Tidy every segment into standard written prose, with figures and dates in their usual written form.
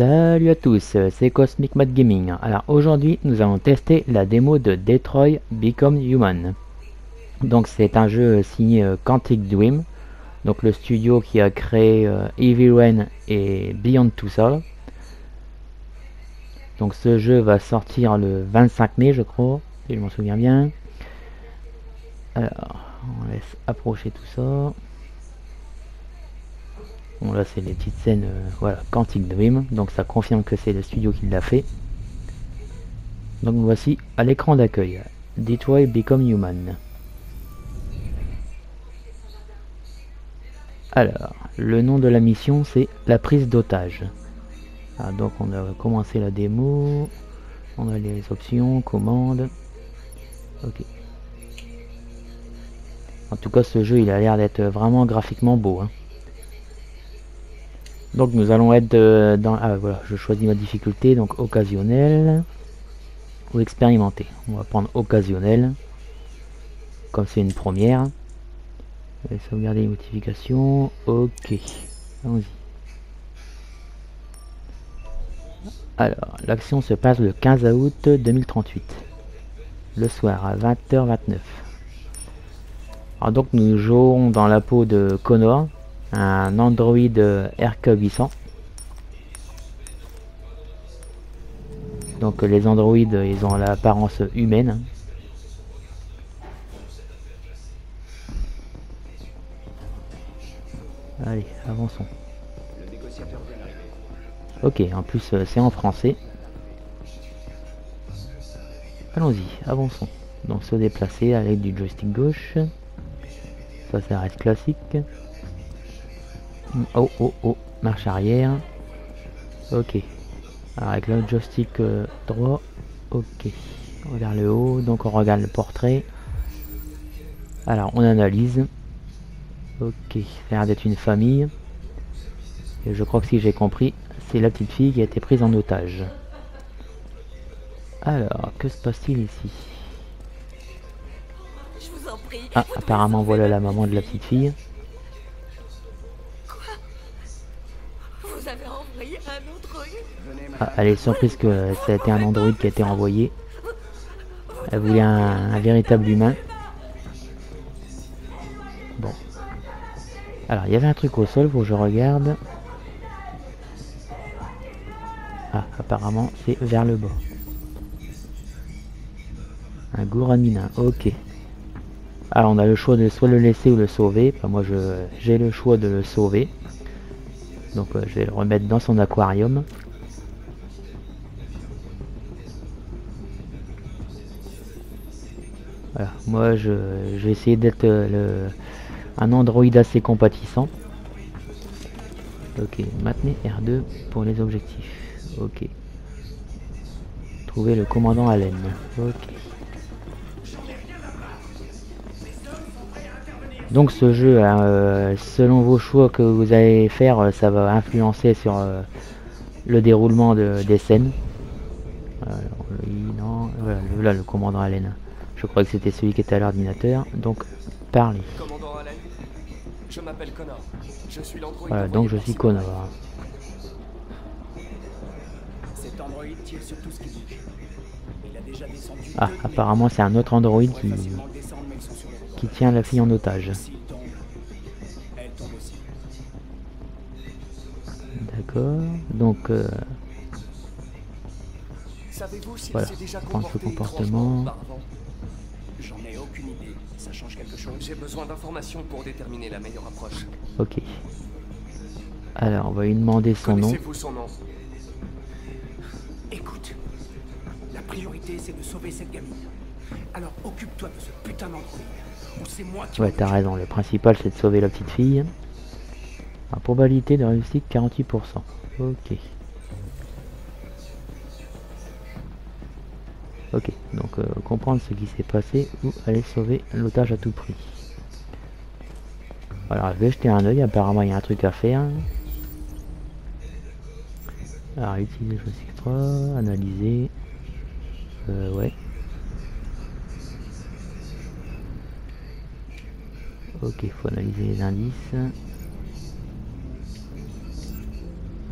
Salut à tous, c'est Cosmicmath Gaming. Alors aujourd'hui nous allons tester la démo de Detroit Become Human. Donc c'est un jeu signé Quantic Dream, donc le studio qui a créé Heavy Rain et Beyond Two Souls. Donc ce jeu va sortir le 25 mai je crois, si je m'en souviens bien. Alors on laisse approcher tout ça. Bon là c'est les petites scènes, voilà, Quantic Dream, donc ça confirme que c'est le studio qui l'a fait. Donc voici à l'écran d'accueil, Detroit Become Human. Alors, le nom de la mission c'est la prise d'otage. Donc on a commencé la démo, on a les options, commandes, ok. En tout cas ce jeu il a l'air d'être vraiment graphiquement beau, hein. Donc nous allons être dans... Ah voilà, je choisis ma difficulté, donc occasionnelle ou expérimentée. On va prendre occasionnelle, comme c'est une première. Je vais sauvegarder les notifications. Ok, allons-y. Alors, l'action se passe le 15 août 2038, le soir à 20h29. Alors donc nous jouerons dans la peau de Connor, un android RK800. Donc les androïdes ils ont l'apparence humaine. Allez, avançons. Ok, en plus c'est en français. Allons-y, avançons. Donc se déplacer à l'aide du joystick gauche. Ça reste classique. Oh oh oh, marche arrière. Ok. Alors avec le joystick droit. Ok. On regarde le haut, donc on regarde le portrait. Alors on analyse. Ok. Ça a l'air d'être une famille. Et je crois que si j'ai compris, c'est la petite fille qui a été prise en otage. Alors, que se passe-t-il ici? Ah, apparemment voilà la maman de la petite fille. Ah, elle est surprise que ça a été un androïde qui a été envoyé. Elle voulait un véritable humain. Bon. Alors, il y avait un truc au sol, faut que je regarde. Ah, apparemment, c'est vers le bas. Un gouranin, ok. Alors, on a le choix de soit le laisser ou le sauver. Enfin, moi, j'ai le choix de le sauver. Donc, je vais le remettre dans son aquarium. Voilà, moi je vais essayer d'être un androïde assez compatissant. Ok, maintenez R2 pour les objectifs. Ok. Trouver le commandant Allen. Ok. Donc ce jeu, selon vos choix que vous allez faire, ça va influencer sur le déroulement des scènes. Alors, non, voilà, là, le commandant Allen. Je crois que c'était celui qui était à l'ordinateur, donc parlez. Je m'appelle Connor. Je suis l'androïde. Voilà, donc je suis Connor. Cet androïde tire sur tout ce qu'il bouge. Il a déjà descendu. Ah, apparemment c'est un autre androïde qui tient la fille en otage. D'accord. Donc voilà, prendre ce comportement. J'en ai aucune idée. Ça change quelque chose. J'ai besoin d'informations pour déterminer la meilleure approche. Ok. Alors, on va lui demander son nom. Écoute, la priorité c'est de sauver cette gamine. Alors occupe-toi de ce putain d'androïde. Ou c'est moi qui. Ouais, t'as raison. Le principal c'est de sauver la petite fille. La probabilité de réussite 48%. Ok. Ok, donc comprendre ce qui s'est passé ou aller sauver l'otage à tout prix. Alors je vais jeter un oeil, apparemment il y a un truc à faire. Alors utiliser le joystick 3, analyser. Ouais. Ok, faut analyser les indices.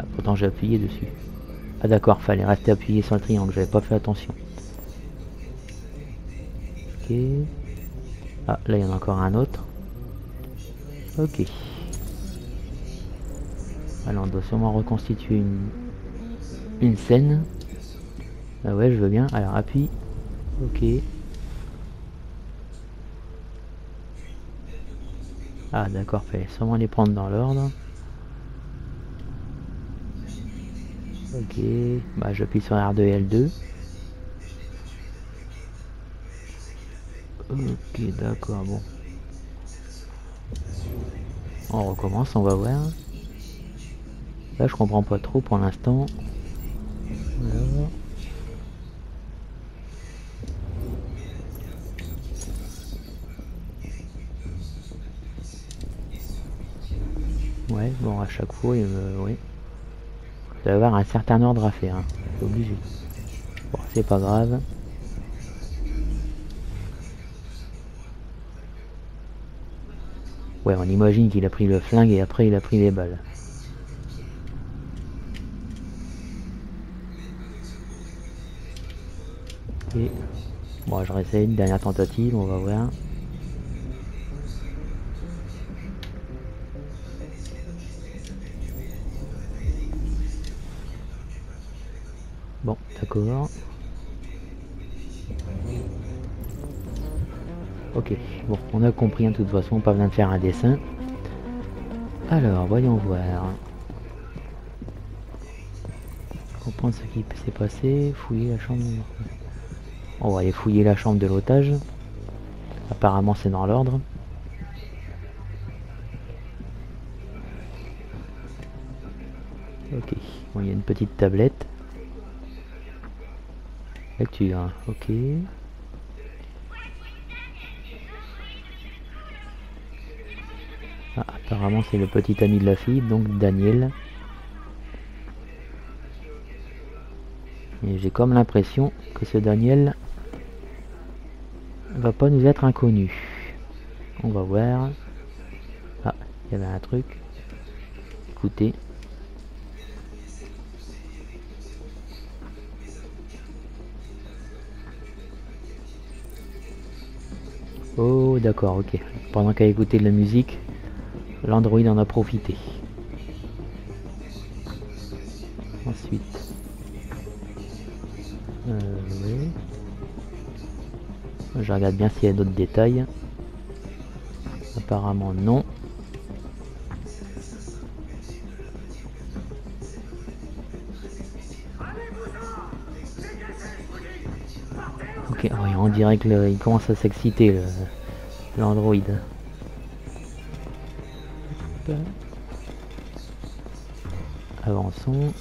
Ah pourtant j'ai appuyé dessus. Ah d'accord, fallait rester appuyé sur le triangle, j'avais pas fait attention. Ok. Ah, là il y en a encore un autre. Ok. Alors on doit sûrement reconstituer une scène. Ah ouais, je veux bien. Alors appuie. Ok. Ah d'accord, fallait sûrement les prendre dans l'ordre. Ok, bah j'appuie sur R2 et L2. Ok, d'accord, bon. On recommence, on va voir. Là, je comprends pas trop pour l'instant. Ouais, bon, à chaque fois, il me... Oui. Il va y avoir un certain ordre à faire, hein. C'est obligé. Bon, c'est pas grave. Ouais, on imagine qu'il a pris le flingue et après il a pris les balles. Et... Bon, je réessaye une dernière tentative, on va voir. Bon, d'accord. Ok, bon, on a compris, hein, de toute façon, pas besoin de faire un dessin. Alors, voyons voir. Comprendre ce qui s'est passé, fouiller la chambre. On va aller fouiller la chambre de l'otage. Apparemment, c'est dans l'ordre. Ok, bon, il y a une petite tablette. Lecture, ok. Ah, apparemment c'est le petit ami de la fille, donc Daniel. Et j'ai comme l'impression que ce Daniel va pas nous être inconnu. On va voir. Ah, il y avait un truc. Écoutez. Oh d'accord, ok. Pendant qu'elle écoutait de la musique, l'android en a profité. Ensuite... oui. Je regarde bien s'il y a d'autres détails. Apparemment non. Ok, oui, on dirait qu'il commence à s'exciter, l'android. Avançons.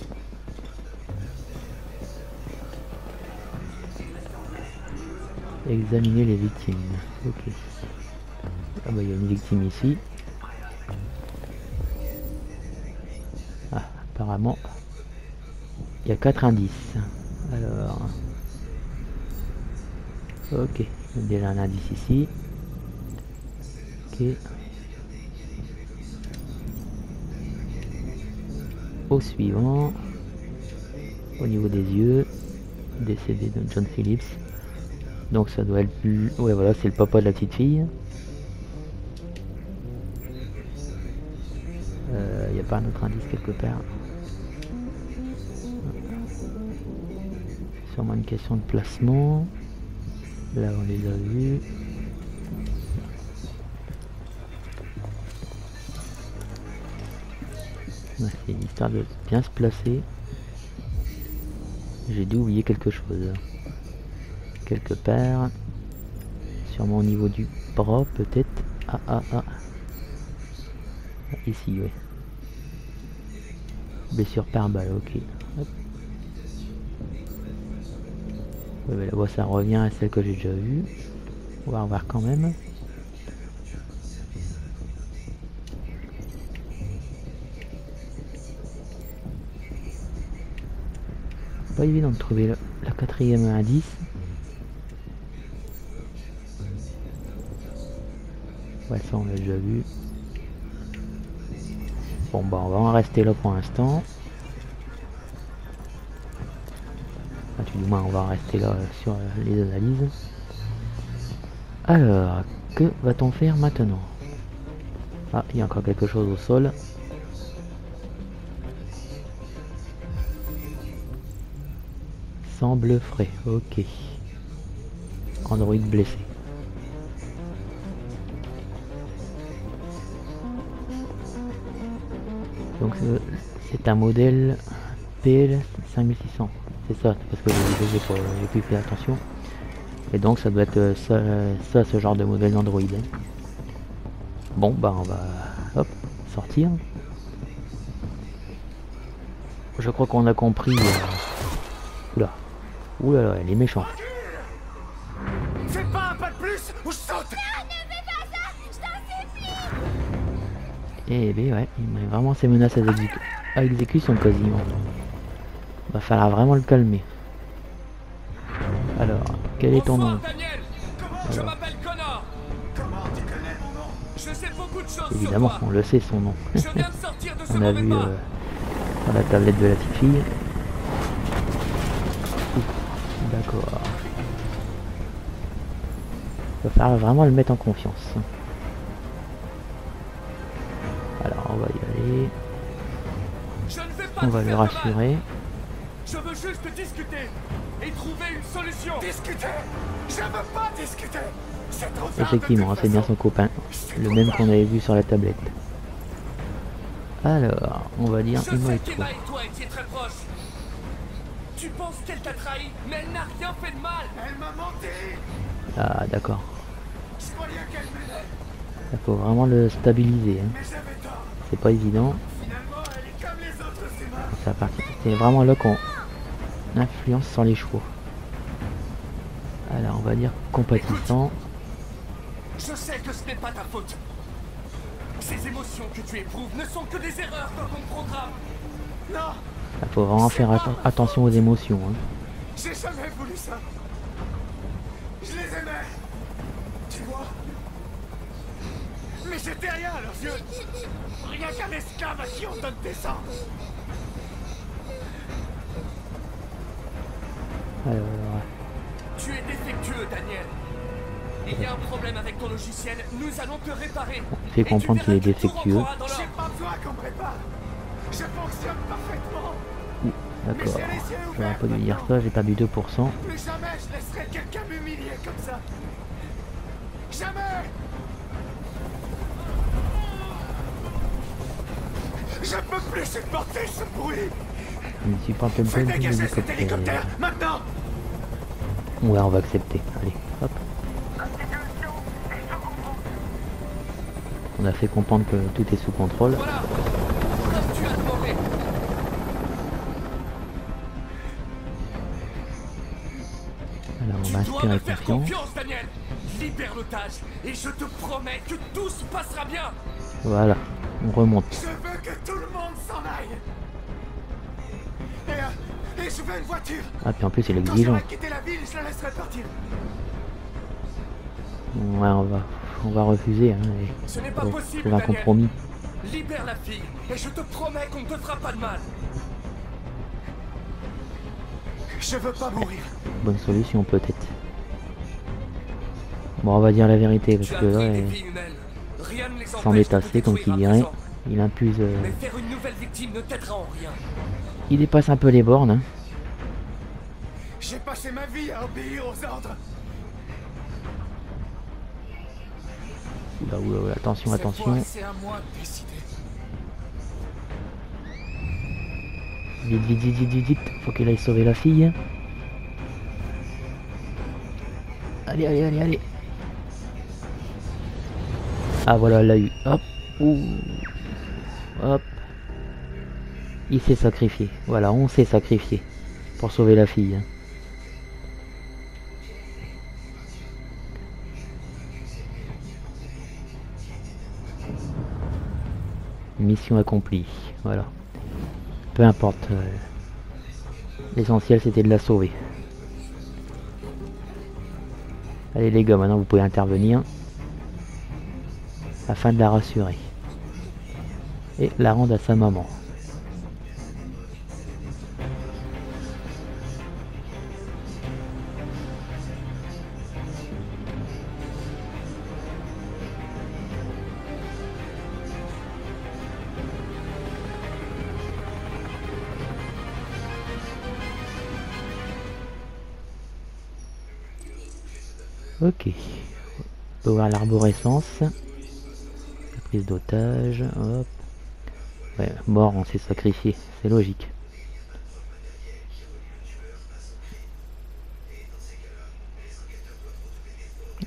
Examiner les victimes. Ok. Ah bah il y a une victime ici. Ah, apparemment, il y a 4 indices. Alors... Ok, déjà un indice ici. Ok. Au suivant. Au niveau des yeux. Décédé de John Phillips. Donc ça doit être plus... Ouais voilà, c'est le papa de la petite fille. Il n'y a pas un autre indice quelque part. C'est sûrement une question de placement. Là on les a vus. Ouais, c'est une histoire de bien se placer. J'ai dû oublier quelque chose. Quelque part. Sûrement au niveau du bras peut-être. Ah ah ah. Ici ouais. Blessure par balle, ok. Hop. Ouais, mais là-bas ça revient à celle que j'ai déjà vue. On va revoir quand même. Pas évident de trouver la quatrième indice. Ouais, ça on l'a déjà vu. Bon bah on va en rester là pour l'instant. du moins on va rester là sur les analyses. Alors, que va-t-on faire maintenant? Ah, il y a encore quelque chose au sol. Semble frais, ok. Android blessé. Donc c'est un modèle PL 5600. C'est ça, parce que j'ai plus fait attention. Et donc ça doit être ça, ce genre de modèle d'Android. Bon, bah on va hop, sortir. Je crois qu'on a compris. Oula. Oula, là, elle est méchante. Fais pas un pas de plus ou je saute. Non, ne fais pas ça, je t'en supplie. Eh bien ouais, il met vraiment ses menaces à exécution quasiment. Va falloir vraiment le calmer. Alors, quel est ton nom? Daniel. Comment je m'appelle Connor? Comment tu connais mon nom? Je sais beaucoup de choses. Évidemment, on le sait son nom. Je viens de sortir de ce on a vu dans la tablette de la petite fille. D'accord. Il va falloir vraiment le mettre en confiance. Alors, on va y aller. On va le rassurer. Je veux juste discuter et trouver une solution. Discuter? Je veux pas discuter. C'est trop tard. Effectivement, c'est bien son copain. Le même qu'on avait vu sur la tablette. Alors, on va dire il va être. Tu penses qu'elle t'a trahi, mais elle n'a rien fait de mal. Elle m'a menti. Ah d'accord. Il faut vraiment le stabiliser. Hein. C'est pas évident. C'est vraiment là qu'on influence sans les choix. Alors on va dire compatissant. Je sais que ce n'est pas ta faute. Ces émotions que tu éprouves ne sont que des erreurs dans ton programme. Non. Il faut vraiment faire attention aux émotions. Hein. J'ai jamais voulu ça. Je les aimais. Tu vois. Mais j'étais rien à leurs yeux. Rien qu'à l'esclave à qui on donne des sangs. Alors... Tu es défectueux, Daniel. Il y a un problème avec ton logiciel. Nous allons te réparer. On fait comprendre qu'il est défectueux. C'est pas toi qu'on prépare. Je fonctionne parfaitement. D'accord, j'aurais pas dû dire ça, j'ai perdu 2%. Plus jamais je laisserai quelqu'un m'humilier comme ça. Jamais. Je peux plus supporter ce bruit. Je ne suis pas un peu dégagé cet hélicoptère, maintenant. Ouais, on va accepter. Allez, hop. On a fait comprendre que tout est sous contrôle. Voilà. Tu dois me faire confiance, Daniel. Libère l'otage et je te promets que tout se passera bien. Voilà, on remonte. Je veux que tout le monde s'en aille. Et je veux une voiture. Ah, puis en plus, il est exigeant. Quand je vais quitter la ville, je la laisserai partir. Ouais, on va refuser. Hein, ce n'est pas possible, Daniel. Un compromis. Libère la fille et je te promets qu'on ne te fera pas de mal. Je veux pas mourir. Bonne solution peut-être. Bon, on va dire la vérité parce que là, s'en est assez comme il dirait. Il impulse. Il dépasse un peu les bornes. Hein. J'ai passé ma vie à obéir aux ordres. Oula, oula, oula, attention, attention. Vite, vite, vite, vite, vite, vite, faut qu'il aille sauver la fille. Allez, allez, allez, allez. Ah voilà, elle l'a eu. Hop, ouh. Hop. Il s'est sacrifié. Voilà, on s'est sacrifié pour sauver la fille. Mission accomplie. Voilà. Peu importe, l'essentiel c'était de la sauver. Allez les gars, maintenant vous pouvez intervenir afin de la rassurer et la rendre à sa maman. Ok. On peut voir l'arborescence. La prise d'otage. Hop. Ouais, mort, on s'est sacrifié. C'est logique.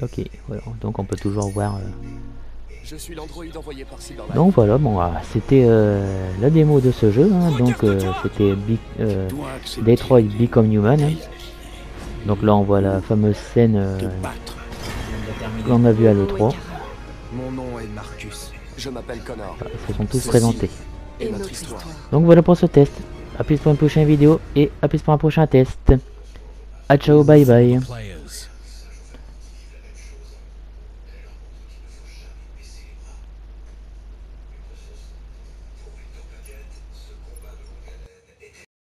Ok, voilà. Donc on peut toujours voir. Je suis l'android envoyé par Cyberman. Donc voilà, bon, c'était la démo de ce jeu. Hein, donc c'était Detroit Become Human. Hein. Donc là on voit la fameuse scène qu'on a vue à l'E3. Mon nom est Marcus. Je m'appelle Connor. Enfin, ils se sont tous présentés. Et notre histoire. Donc voilà pour ce test. À plus pour une prochaine vidéo et à plus pour un prochain test. A ciao, bye bye.